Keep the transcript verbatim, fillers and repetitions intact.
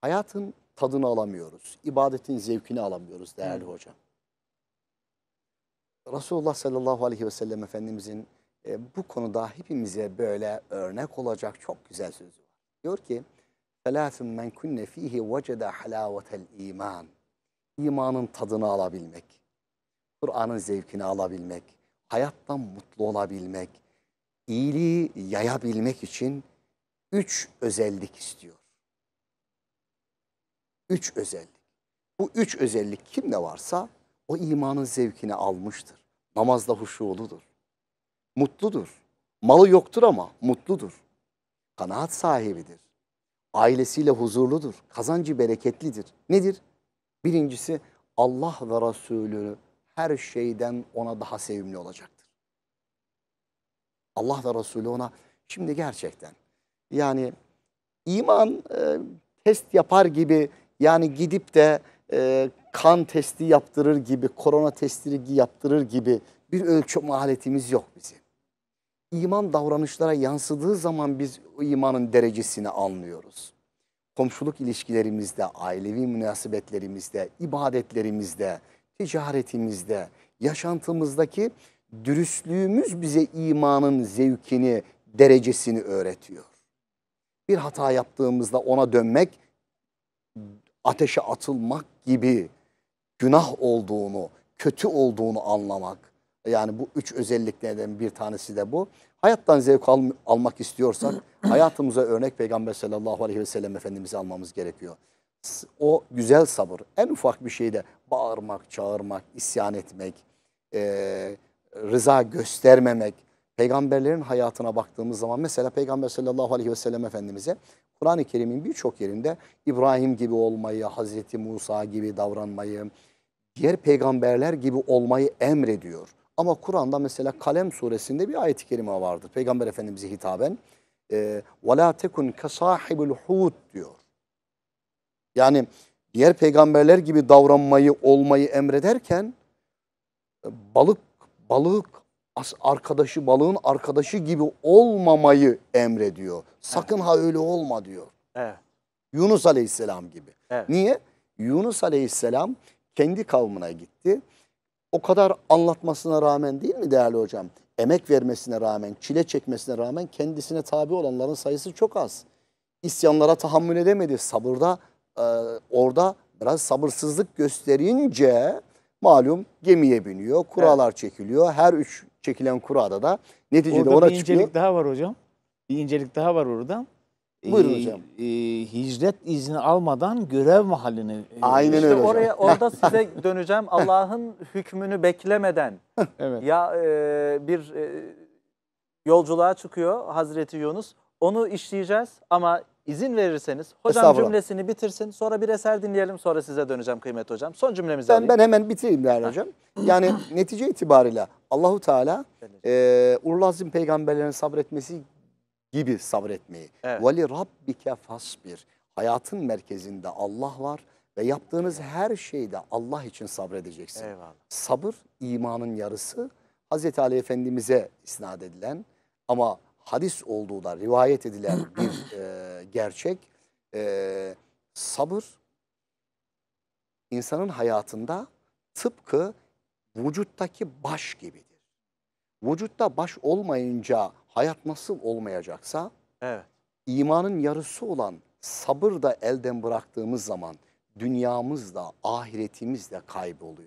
hayatın tadını alamıyoruz. İbadetin zevkini alamıyoruz değerli Hı. hocam. Resulullah sallallahu aleyhi ve sellem Efendimizin e, bu konuda hepimize böyle örnek olacak çok güzel sözü var. Diyor ki, فَلَاثُمْ مَنْ كُنَّ ف۪يهِ وَجَدَ حَلَاوَةَ الْا۪يمَانِ İmanın tadını alabilmek, Kur'an'ın zevkini alabilmek, hayattan mutlu olabilmek, iyiliği yayabilmek için üç özellik istiyor. Üç özellik. Bu üç özellik kimde varsa o imanın zevkini almıştır. Namazda huşuludur. Mutludur. Malı yoktur ama mutludur. Kanaat sahibidir. Ailesiyle huzurludur. Kazancı bereketlidir. Nedir? Birincisi, Allah ve Resulü her şeyden ona daha sevimli olacaktır. Allah ve Resulü ona şimdi gerçekten yani iman e, test yapar gibi yani gidip de e, kan testi yaptırır gibi, korona testi yaptırır gibi bir ölçüm aletimiz yok bizim. İman davranışlara yansıdığı zaman biz o imanın derecesini anlıyoruz. Komşuluk ilişkilerimizde, ailevi münasebetlerimizde, ibadetlerimizde, ticaretimizde, yaşantımızdaki dürüstlüğümüz bize imanın zevkini, derecesini öğretiyor. Bir hata yaptığımızda ona dönmek, ateşe atılmak gibi günah olduğunu, kötü olduğunu anlamak. Yani bu üç özelliklerden bir tanesi de bu. Hayattan zevk al almak istiyorsak hayatımıza örnek Peygamber sallallahu aleyhi ve sellem Efendimiz'i almamız gerekiyor. O güzel sabır, en ufak bir şeyde bağırmak, çağırmak, isyan etmek, e, rıza göstermemek. Peygamberlerin hayatına baktığımız zaman mesela Peygamber sallallahu aleyhi ve sellem Efendimiz'e Kur'an-ı Kerim'in birçok yerinde İbrahim gibi olmayı, Hazreti Musa gibi davranmayı, diğer peygamberler gibi olmayı emrediyor. Ama Kur'an'da mesela Kalem suresinde bir ayet-i kerime vardır. Peygamber Efendimiz'e hitaben وَلَا تَكُنْ كَسَاحِبِ الْحُوتِ diyor. Yani diğer peygamberler gibi davranmayı, olmayı emrederken balık, balık arkadaşı, balığın arkadaşı gibi olmamayı emrediyor. Sakın evet. ha öyle olma diyor. Evet. Yunus Aleyhisselam gibi. Evet. Niye? Yunus Aleyhisselam kendi kavmına gitti. O kadar anlatmasına rağmen değil mi değerli hocam? Emek vermesine rağmen, çile çekmesine rağmen kendisine tabi olanların sayısı çok az. İsyanlara tahammül edemedi. Sabırda e, orada biraz sabırsızlık gösterince malum gemiye biniyor. Kuralar evet. çekiliyor. Her üç çekilen kurada da neticede orada bir incelik çıkıyor. Daha var hocam. Bir incelik daha var orada. Buyurun hocam. E, e, hicret izni almadan görev mahalline. Aynen işte öyle oraya, hocam. Orada size döneceğim. Allah'ın hükmünü beklemeden evet. ya e, bir e, yolculuğa çıkıyor Hazreti Yunus. Onu işleyeceğiz ama izin verirseniz hocam cümlesini bitirsin. Sonra bir eser dinleyelim, sonra size döneceğim kıymetli hocam. Son cümlemizi ben, alayım. Ben hemen bitireyim değerli hocam. Yani netice itibariyle Allahu Teala e, ulul azm peygamberlerin sabretmesi gibi sabretmeyi. Evet. Vali rabbike fasbir. Hayatın merkezinde Allah var ve yaptığınız her şeyde Allah için sabredeceksin. Eyvallah. Sabır imanın yarısı. Hz. Ali Efendimiz'e isnat edilen ama hadis olduğu da rivayet edilen bir e, gerçek. E, sabır insanın hayatında tıpkı vücuttaki baş gibidir. Vücutta baş olmayınca hayat nasıl olmayacaksa evet. imanın yarısı olan sabır da elden bıraktığımız zaman dünyamız da ahiretimiz de kayboluyor.